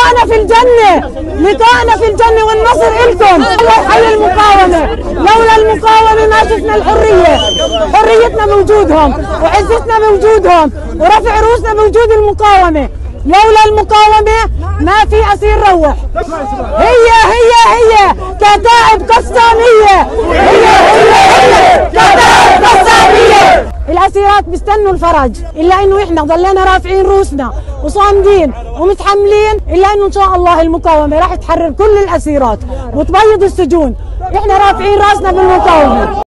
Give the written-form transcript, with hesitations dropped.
لقاءنا في الجنة، لقاءنا في الجنة والنصر إلكم. الله يحيي المقاومة، لولا المقاومة ما شفنا الحرية. حريتنا بوجودهم وعزتنا بوجودهم ورفع رؤوسنا بوجود المقاومة. لولا المقاومة ما في أسير روح. هي كتائب قسامية، هي كتائب قسامية. الأسيرات بيستنوا الفرج، إلا إنه إحنا ضلينا رافعين روسنا وصامدين ومتحملين، إلا إنه إن شاء الله المقاومة راح تحرر كل الأسيرات وتبيض السجون. إحنا رافعين راسنا بالمقاومة.